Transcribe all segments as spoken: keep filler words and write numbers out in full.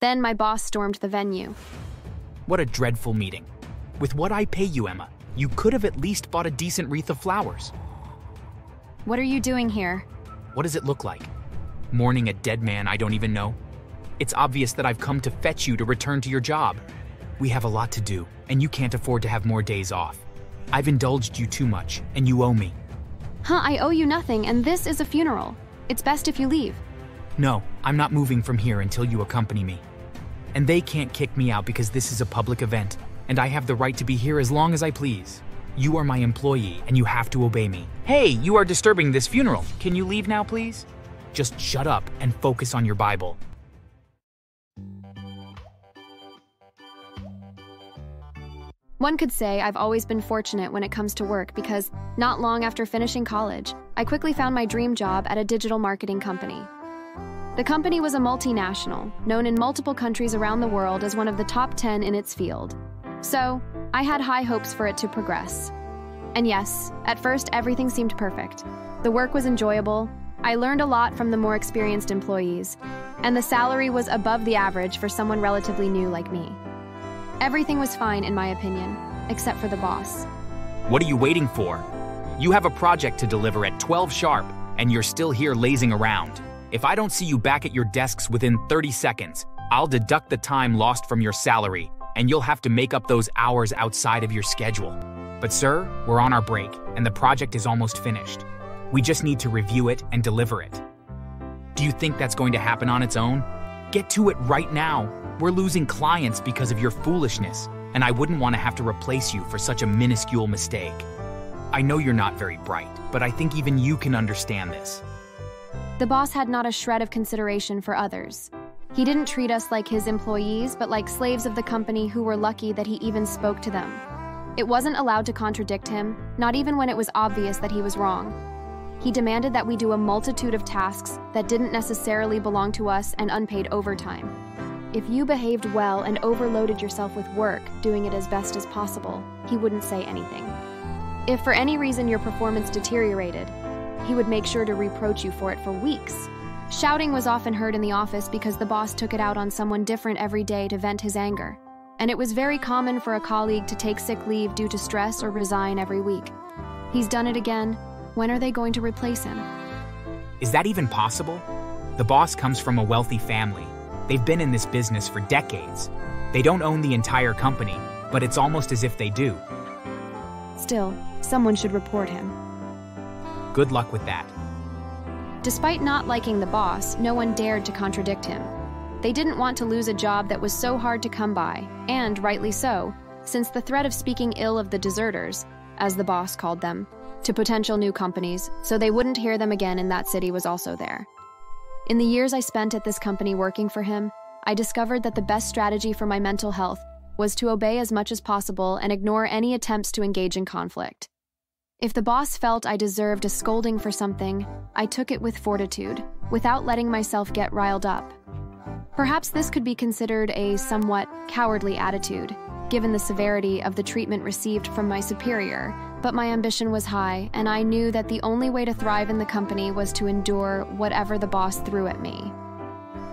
Then my boss stormed the venue. What a dreadful meeting. With what I pay you, Emma, you could have at least bought a decent wreath of flowers. What are you doing here? What does it look like? Mourning a dead man I don't even know? It's obvious that I've come to fetch you to return to your job. We have a lot to do, and you can't afford to have more days off. I've indulged you too much, and you owe me. Huh, I owe you nothing, and this is a funeral. It's best if you leave. No, I'm not moving from here until you accompany me. And they can't kick me out because this is a public event, and I have the right to be here as long as I please. You are my employee, and you have to obey me. Hey, you are disturbing this funeral. Can you leave now, please? Just shut up and focus on your Bible. One could say I've always been fortunate when it comes to work because not long after finishing college, I quickly found my dream job at a digital marketing company. The company was a multinational, known in multiple countries around the world as one of the top ten in its field. So, I had high hopes for it to progress. And yes, at first everything seemed perfect. The work was enjoyable, I learned a lot from the more experienced employees, and the salary was above the average for someone relatively new like me. Everything was fine, in my opinion, except for the boss. What are you waiting for? You have a project to deliver at twelve sharp, and you're still here lazing around. If I don't see you back at your desks within thirty seconds, I'll deduct the time lost from your salary, and you'll have to make up those hours outside of your schedule. But sir, we're on our break, and the project is almost finished. We just need to review it and deliver it. Do you think that's going to happen on its own? Get to it right now. We're losing clients because of your foolishness, and I wouldn't want to have to replace you for such a minuscule mistake. I know you're not very bright, but I think even you can understand this. The boss had not a shred of consideration for others. He didn't treat us like his employees, but like slaves of the company who were lucky that he even spoke to them. It wasn't allowed to contradict him, not even when it was obvious that he was wrong. He demanded that we do a multitude of tasks that didn't necessarily belong to us and unpaid overtime. If you behaved well and overloaded yourself with work, doing it as best as possible, he wouldn't say anything. If for any reason your performance deteriorated, he would make sure to reproach you for it for weeks. Shouting was often heard in the office because the boss took it out on someone different every day to vent his anger, and it was very common for a colleague to take sick leave due to stress or resign every week. He's done it again. When are they going to replace him? Is that even possible? The boss comes from a wealthy family. They've been in this business for decades. They don't own the entire company, but it's almost as if they do. Still, someone should report him. Good luck with that. Despite not liking the boss, no one dared to contradict him. They didn't want to lose a job that was so hard to come by, and rightly so, since the threat of speaking ill of the deserters, as the boss called them, to potential new companies, so they wouldn't hear them again in that city was also there. In the years I spent at this company working for him, I discovered that the best strategy for my mental health was to obey as much as possible and ignore any attempts to engage in conflict. If the boss felt I deserved a scolding for something, I took it with fortitude, without letting myself get riled up. Perhaps this could be considered a somewhat cowardly attitude, given the severity of the treatment received from my superior, but my ambition was high, and I knew that the only way to thrive in the company was to endure whatever the boss threw at me.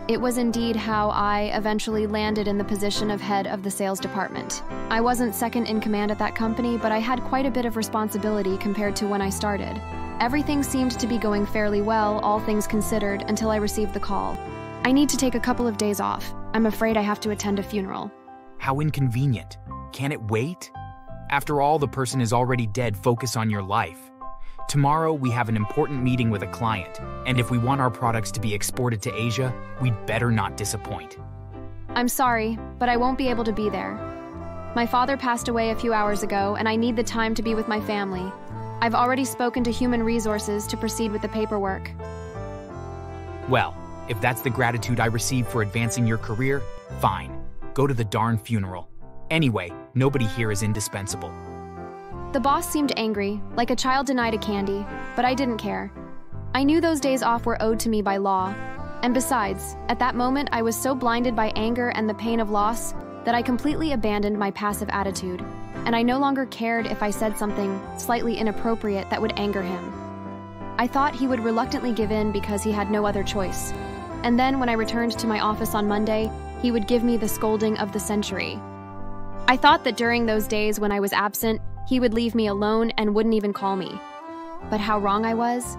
It was indeed how I eventually landed in the position of head of the sales department. I wasn't second in command at that company, but I had quite a bit of responsibility compared to when I started. Everything seemed to be going fairly well, all things considered, until I received the call. I need to take a couple of days off. I'm afraid I have to attend a funeral. How inconvenient. Can it wait? After all, the person is already dead. Focus on your life. Tomorrow, we have an important meeting with a client, and if we want our products to be exported to Asia, we'd better not disappoint. I'm sorry, but I won't be able to be there. My father passed away a few hours ago, and I need the time to be with my family. I've already spoken to Human Resources to proceed with the paperwork. Well, if that's the gratitude I receive for advancing your career, fine. Go to the darn funeral. Anyway, nobody here is indispensable. The boss seemed angry, like a child denied a candy, but I didn't care. I knew those days off were owed to me by law, and besides, at that moment I was so blinded by anger and the pain of loss that I completely abandoned my passive attitude, and I no longer cared if I said something slightly inappropriate that would anger him. I thought he would reluctantly give in because he had no other choice. And then when I returned to my office on Monday, he would give me the scolding of the century. I thought that during those days when I was absent, he would leave me alone and wouldn't even call me. But how wrong I was.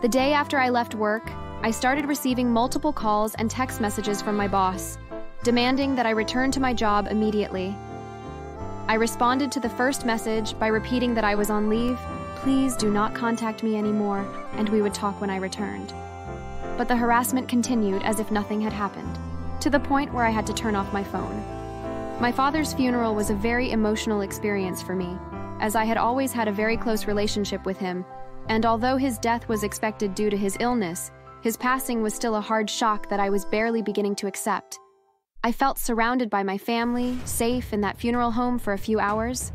The day after I left work, I started receiving multiple calls and text messages from my boss, demanding that I return to my job immediately. I responded to the first message by repeating that I was on leave, please do not contact me anymore, and we would talk when I returned. But the harassment continued as if nothing had happened, to the point where I had to turn off my phone. My father's funeral was a very emotional experience for me, as I had always had a very close relationship with him, and although his death was expected due to his illness, his passing was still a hard shock that I was barely beginning to accept. I felt surrounded by my family, safe in that funeral home for a few hours.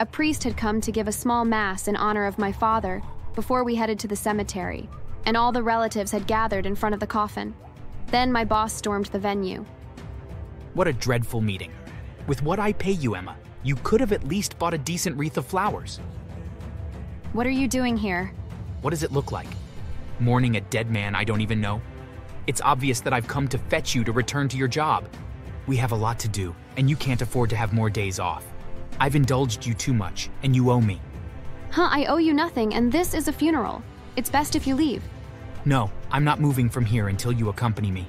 A priest had come to give a small mass in honor of my father before we headed to the cemetery, and all the relatives had gathered in front of the coffin. Then my boss stormed the venue. What a dreadful meeting. With what I pay you, Emma, you could have at least bought a decent wreath of flowers. What are you doing here? What does it look like? Mourning a dead man I don't even know? It's obvious that I've come to fetch you to return to your job. We have a lot to do, and you can't afford to have more days off. I've indulged you too much, and you owe me. Huh, I owe you nothing, and this is a funeral. It's best if you leave. No, I'm not moving from here until you accompany me.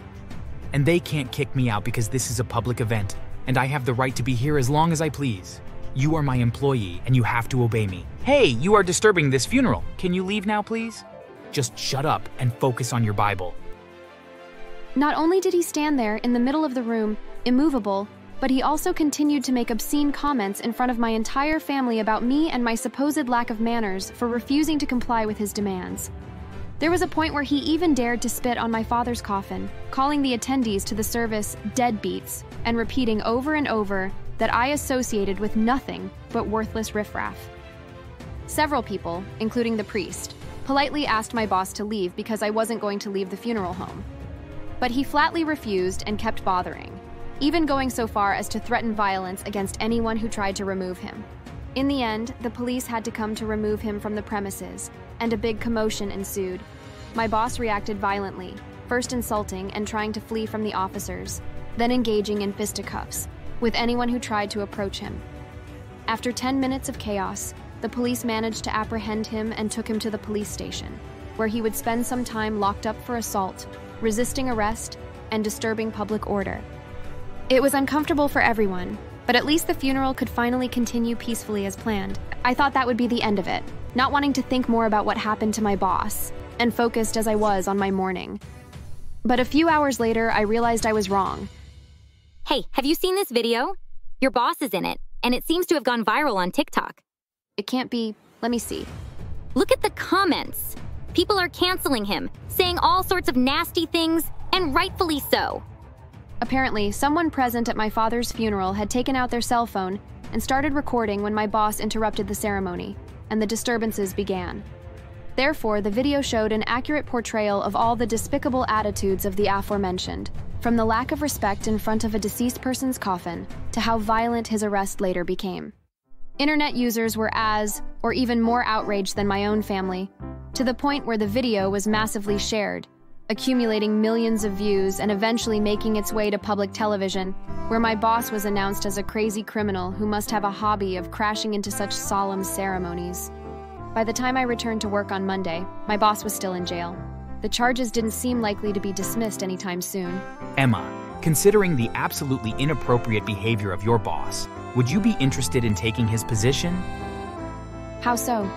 And they can't kick me out because this is a public event, and I have the right to be here as long as I please. You are my employee, and you have to obey me. Hey, you are disturbing this funeral. Can you leave now, please? Just shut up and focus on your Bible. Not only did he stand there in the middle of the room, immovable, but he also continued to make obscene comments in front of my entire family about me and my supposed lack of manners for refusing to comply with his demands. There was a point where he even dared to spit on my father's coffin, calling the attendees to the service deadbeats and repeating over and over that I associated with nothing but worthless riffraff. Several people, including the priest, politely asked my boss to leave because I wasn't going to leave the funeral home. But he flatly refused and kept bothering, even going so far as to threaten violence against anyone who tried to remove him. In the end, the police had to come to remove him from the premises, and a big commotion ensued. My boss reacted violently, first insulting and trying to flee from the officers, then engaging in fisticuffs with anyone who tried to approach him. After ten minutes of chaos, the police managed to apprehend him and took him to the police station, where he would spend some time locked up for assault, resisting arrest, and disturbing public order. It was uncomfortable for everyone, but at least the funeral could finally continue peacefully as planned. I thought that would be the end of it, not wanting to think more about what happened to my boss, and focused as I was on my mourning. But a few hours later, I realized I was wrong. Hey, have you seen this video? Your boss is in it, and it seems to have gone viral on TikTok. It can't be. Let me see. Look at the comments. People are canceling him, saying all sorts of nasty things, and rightfully so. Apparently, someone present at my father's funeral had taken out their cell phone and started recording when my boss interrupted the ceremony, and the disturbances began. Therefore, the video showed an accurate portrayal of all the despicable attitudes of the aforementioned, from the lack of respect in front of a deceased person's coffin to how violent his arrest later became. Internet users were as, or even more outraged than my own family, to the point where the video was massively shared, accumulating millions of views and eventually making its way to public television, where my boss was announced as a crazy criminal who must have a hobby of crashing into such solemn ceremonies. By the time I returned to work on Monday, my boss was still in jail. The charges didn't seem likely to be dismissed anytime soon. Emma, considering the absolutely inappropriate behavior of your boss, would you be interested in taking his position? How so?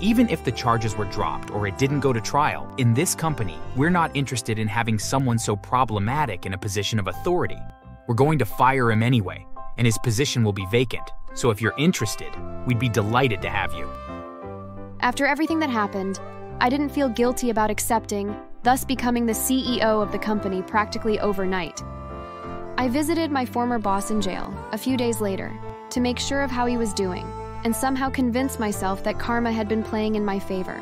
Even if the charges were dropped or it didn't go to trial, in this company, we're not interested in having someone so problematic in a position of authority. We're going to fire him anyway, and his position will be vacant. So if you're interested, we'd be delighted to have you. After everything that happened, I didn't feel guilty about accepting, thus becoming the C E O of the company practically overnight. I visited my former boss in jail a few days later to make sure of how he was doing, and somehow convince myself that karma had been playing in my favor.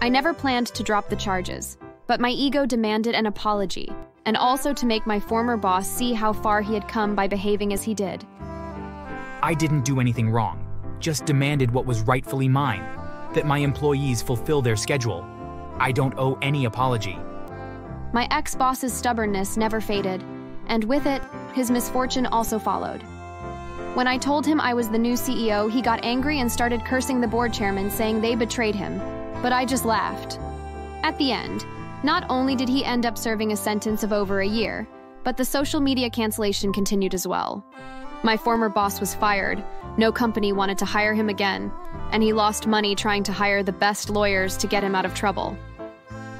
I never planned to drop the charges, but my ego demanded an apology, and also to make my former boss see how far he had come by behaving as he did. I didn't do anything wrong, just demanded what was rightfully mine, that my employees fulfill their schedule. I don't owe any apology. My ex-boss's stubbornness never faded, and with it, his misfortune also followed. When I told him I was the new C E O, he got angry and started cursing the board chairman, saying they betrayed him, but I just laughed. At the end, not only did he end up serving a sentence of over a year, but the social media cancellation continued as well. My former boss was fired, no company wanted to hire him again, and he lost money trying to hire the best lawyers to get him out of trouble.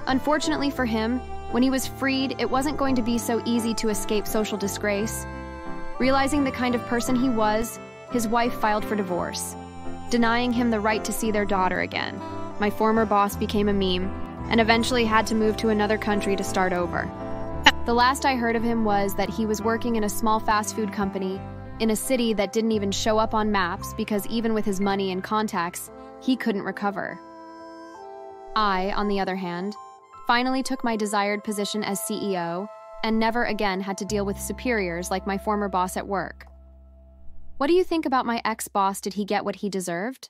Unfortunately for him, when he was freed, it wasn't going to be so easy to escape social disgrace. Realizing the kind of person he was, his wife filed for divorce, denying him the right to see their daughter again. My former boss became a meme, and eventually had to move to another country to start over. The last I heard of him was that he was working in a small fast food company in a city that didn't even show up on maps because even with his money and contacts, he couldn't recover. I, on the other hand, finally took my desired position as C E O and never again had to deal with superiors like my former boss at work. What do you think about my ex-boss? Did he get what he deserved?